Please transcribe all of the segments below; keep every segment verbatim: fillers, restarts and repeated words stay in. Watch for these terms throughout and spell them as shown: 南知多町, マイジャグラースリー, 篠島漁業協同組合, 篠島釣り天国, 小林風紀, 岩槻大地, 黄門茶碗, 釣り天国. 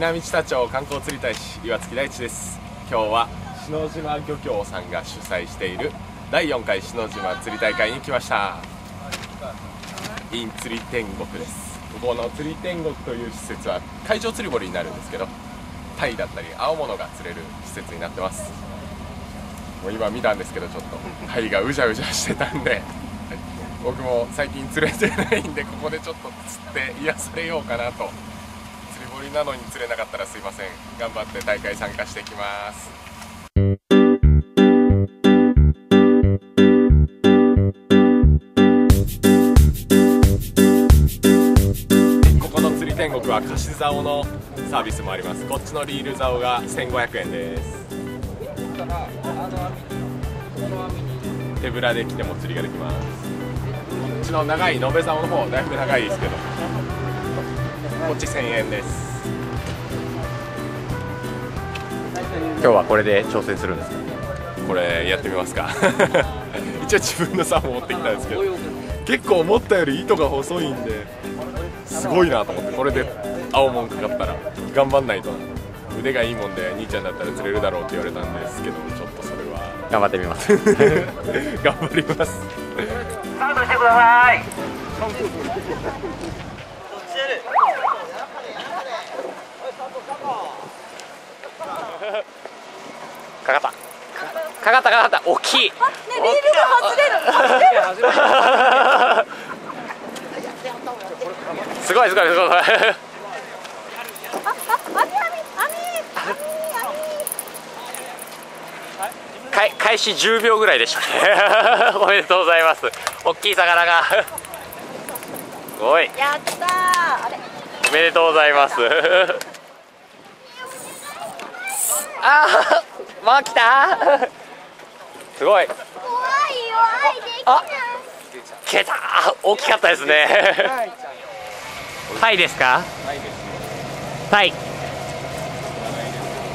南知多町観光釣り大使岩槻大地です。今日は篠島漁協さんが主催しているだいよんかい篠島釣り大会に来ました。 in 釣り天国です。ここの釣り天国という施設は海上釣り堀になるんですけど、タイだったり青物が釣れる施設になってます。もう今見たんですけど、ちょっとタイがうじゃうじゃしてたんで僕も最近釣れてないんで、ここでちょっと釣って癒されようかなと。釣り堀なのに釣れなかったらすいません。頑張って大会参加してきます。ここの釣り天国は貸し竿のサービスもあります。こっちのリール竿がせんごひゃくえんです。手ぶらで来ても釣りができます。こっちの長い延べ竿の方だいぶ長いですけど、こっちせんえんです。今日はこれで調整するんですか？これやってみますか一応自分の竿持ってきたんですけど、結構思ったより糸が細いんで、すごいなと思って、これで青もんかかったら頑張んないと。腕がいいもんで兄ちゃんだったら釣れるだろうって言われたんですけど、ちょっとそれは頑張ってみます頑張ります。スタートしてくださいかかったかかったかかった、大きい。あ、ね、リールが外れる外れるすごいすごいすごいあ、あ、網網網網網かい開始じゅうびょうぐらいでしたねおめでとうございます。大きい魚がすごい。やったー、あれおめでとうございますあー、もう来たすごい。怖いよ、あ、できた。消えた。大きかったですねタイですか？タイ。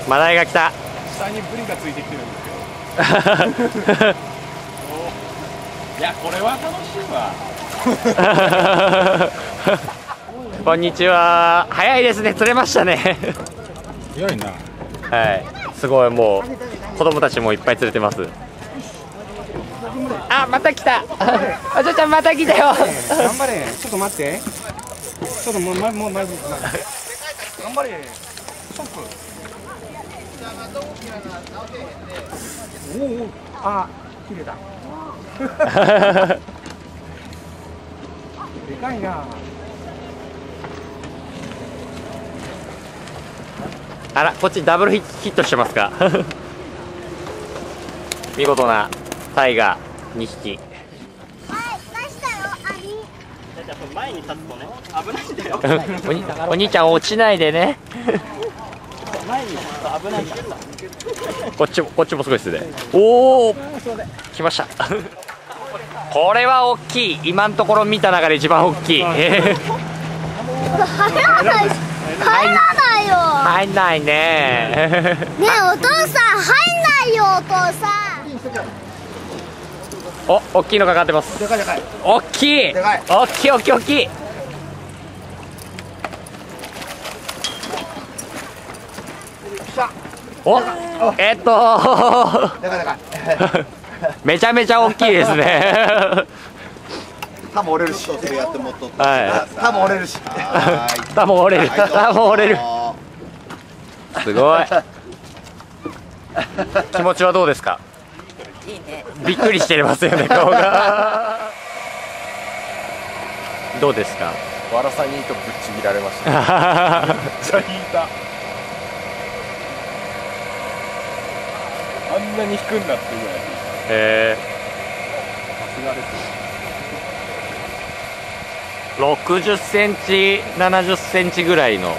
マダイが来た。下にブリがついてきてるんですけどいや、これは楽しいわこんにちは。早いですね、釣れましたね早いな。はい、すごい、もう子供たちもいっぱい連れてます。あ、また来た。お嬢ちゃんまた来たよ。頑張れ、ちょっと待って。ちょっともうまもうまず頑張れ。ショック。おお、あ、切れた。でかいな。あら、こっちダブルヒットしてますか見事なタイがにひき。前に立つとね、危ないんだよお, お兄ちゃん落ちないでね前に立つと危ないからこっちもこっちもすごいっすね。おお、来ましたこれは大きい。今のところ見た中で一番大きい入らないよ。入んないね。ねえお父さん入んないよお父さん。お、大きいのかかってます。でかいでかい。大きい。でかい。大きい大きい大きい。お、えっと。でかいでかい。めちゃめちゃ大きいですね。多分折れるし、はい、多分折れるし、多分折れる、多分折れる。すごい。気持ちはどうですか？いいね。びっくりしてますよね、顔が。どうですか？わらさにとぶっちぎられました。めっちゃ引いた。あんなに引くんだってぐらい。ええ。さすがですね。ろくじゅっセンチ、ななじゅっセンチぐらいの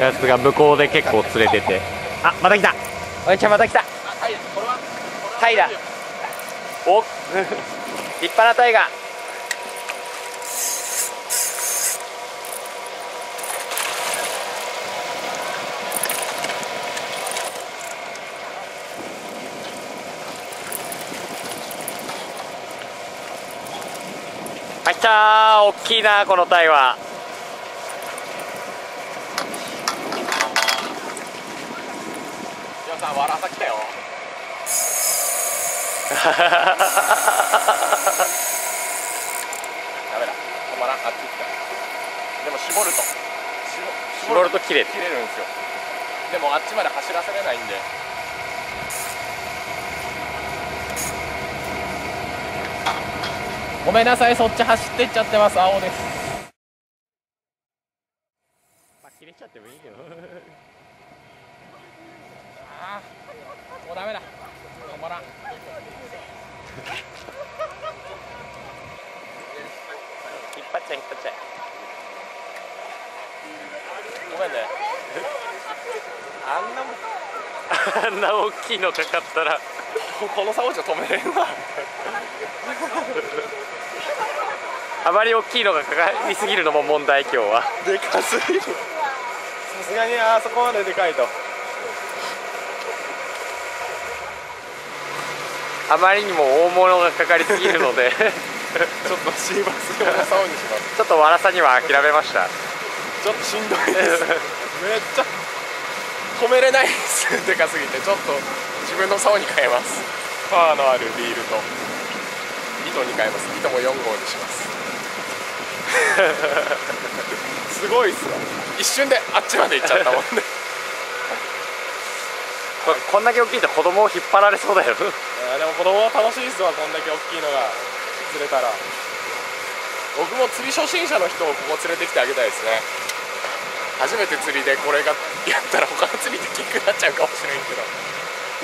やつが向こうで結構釣れてて、あ、また来た。おいちゃんまた来た。タイだ。お、立派なタイが。来たー、大きいなこの鯛は。皆さんワラサ来たよ。ダメだ、止まらん、あっち行った。でも絞ると絞ると切れるんですよ。でもあっちまで走らせれないんで。ごめんなさい、そっち走ってっちゃってます。青です。まあ、切れちゃってもいいけど。ああ、もうダメだ。止まらん。引っ張っちゃい、引っ張っちゃい。ごめんね。あんな、あんな大きいのかかったら。この竿じゃ止めれんわ。あまり大きいのがかかりすぎるのも問題。今日はでかすぎる。さすがにあそこまででかいとあまりにも大物がかかりすぎるのでちょっとシーバス用の竿にします。ちょっとワラサには諦めました。ちょっとしんどいです。めっちゃ止めれないです。でかすぎてちょっと自分の竿に変えます。パワーのあるリールと糸に変えます。糸もよん号にします。すごいっすわ。一瞬であっちまで行っちゃったもんね。こんだけ大きいと子供を引っ張られそうだよ。でも子供は楽しいっすわ。こんだけ大きいのが釣れたら。僕も釣り初心者の人をここ連れてきてあげたいですね。初めて釣りでこれがやったら他の釣りできなくなっちゃうかもしれんけど、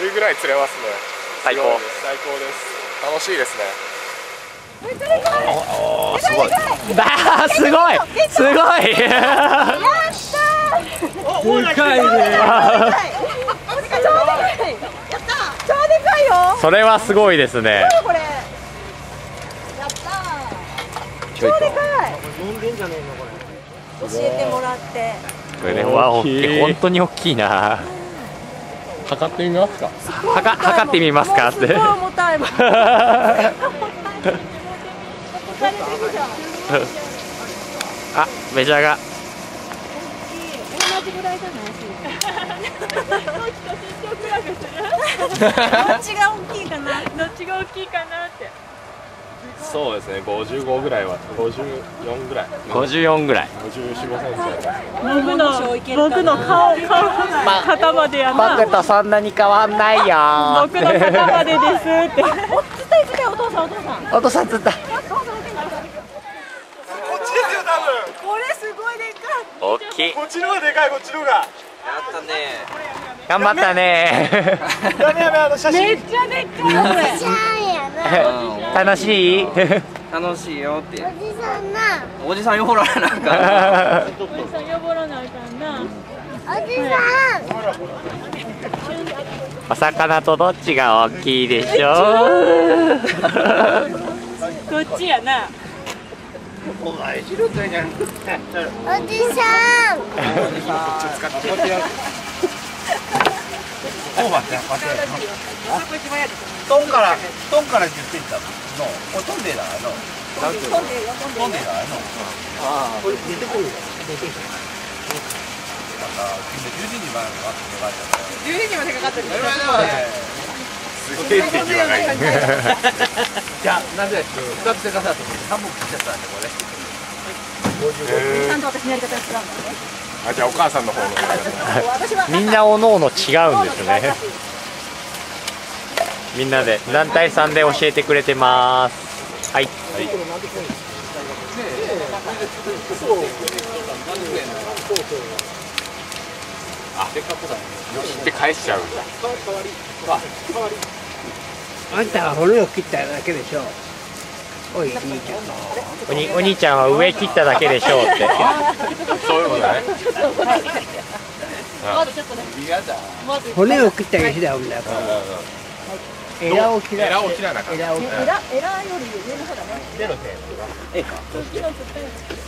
それぐらい釣れますね。最高最高です。楽しいですね。すごいすごいすごい。それはすごいですね。教えてもらって。これは大きい、本当に大きいな。測ってみますか。測ってみますかって。重たいもん。あ、メジャーが同じぐらいじゃないか。どっちが大きいかな、どっちが大きいかなって。そうですね、ごじゅうごぐらいは、ごじゅうよんぐらい。ごじゅうよんぐらい。ごじゅうよん、ごじゅうごセンチ。僕の僕の顔顔肩までやな。僕とそんなに変わんないよ。僕の肩までですって。おつったいつったい、お父さんお父さん。お父さんつった。大きい。こっちのがでかい、こっちのが。やったね。頑張ったね。やめやめ、あの写真。めっちゃでっかい。楽しい。楽しいよって。おじさんな。おじさん呼ぼらなあかんな。おじさん呼ぼらなあかんな。おじさん。お魚とどっちが大きいでしょう。こっちやな。おじさん。じゃあ、なんでふたつでかさと思ってさんぼん切っちゃったんで、これ。あ、じゃあお母さんの方の。みんなおのおの違うんですね。みんなで団体さんで教えてくれてます。はい。あ、よしって返しちゃうんだ。あんたが骨を切っただけでしょ。お兄ちゃんのおにお兄ちゃんは上切っただけでしょうって。そういうことね。骨を切っただけだもんだから。エラを切らなかった。エラより上の方だね。上の手。ええか。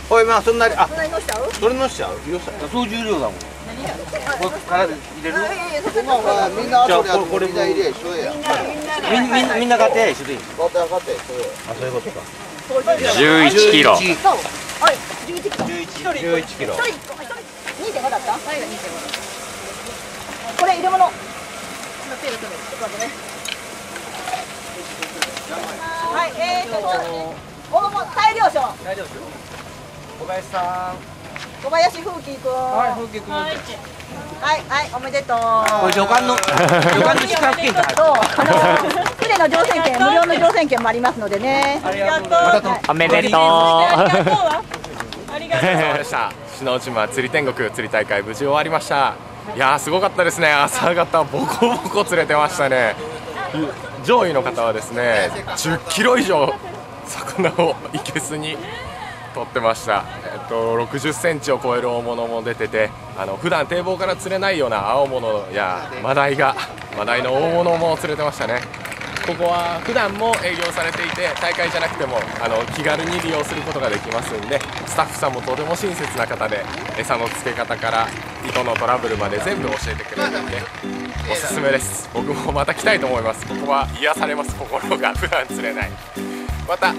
おい、まあそんなに、あ、それのしちゃう？それのしちゃう？総重量だもん。これから入れる？みんな後でこれ入れ、一緒や。みんなみんな勝手一緒でいい。勝手勝手。あ、そういうことか。じゅういちキロ。はい、じゅういちキロ。にてんご だった？最後にてんご。これ入れ物。はい、えーと、大物大量賞。大量賞。小林さん。小林風紀君。はい、風紀君。はい、はい、おめでとう。これ旅館の旅館の宿泊券だ。そう。船の乗船券、無料の乗船券もありますのでね。ありがとう。おめでとう。ありがとう。ありがとうございました。篠島釣り天国釣り大会無事終わりました。いやーすごかったですね。朝方ボコボコ釣れてましたね。上位の方はですね、じゅっキロ以上魚をいけすに取ってました。えっとろくじゅっセンチを超える大物も出てて、あの普段堤防から釣れないような青物やマダイがマダイの大物も釣れてましたね。ここは普段も営業されていて、大会じゃなくてもあの気軽に利用することができますんで、スタッフさんもとても親切な方で、餌の付け方から糸のトラブルまで全部教えてくれるんでおすすめです。僕もまた来たいと思います。ここは癒されます。心が普段釣れない。また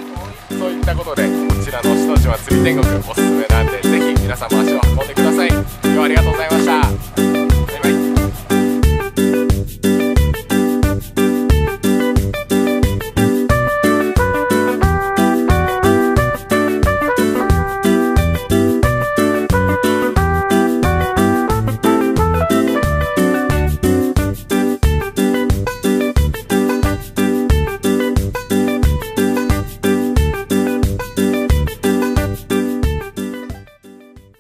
そういったことでこちらの篠島釣り天国おすすめなんで、ぜひ皆さんも足を運んでください。今日はありがとうございました。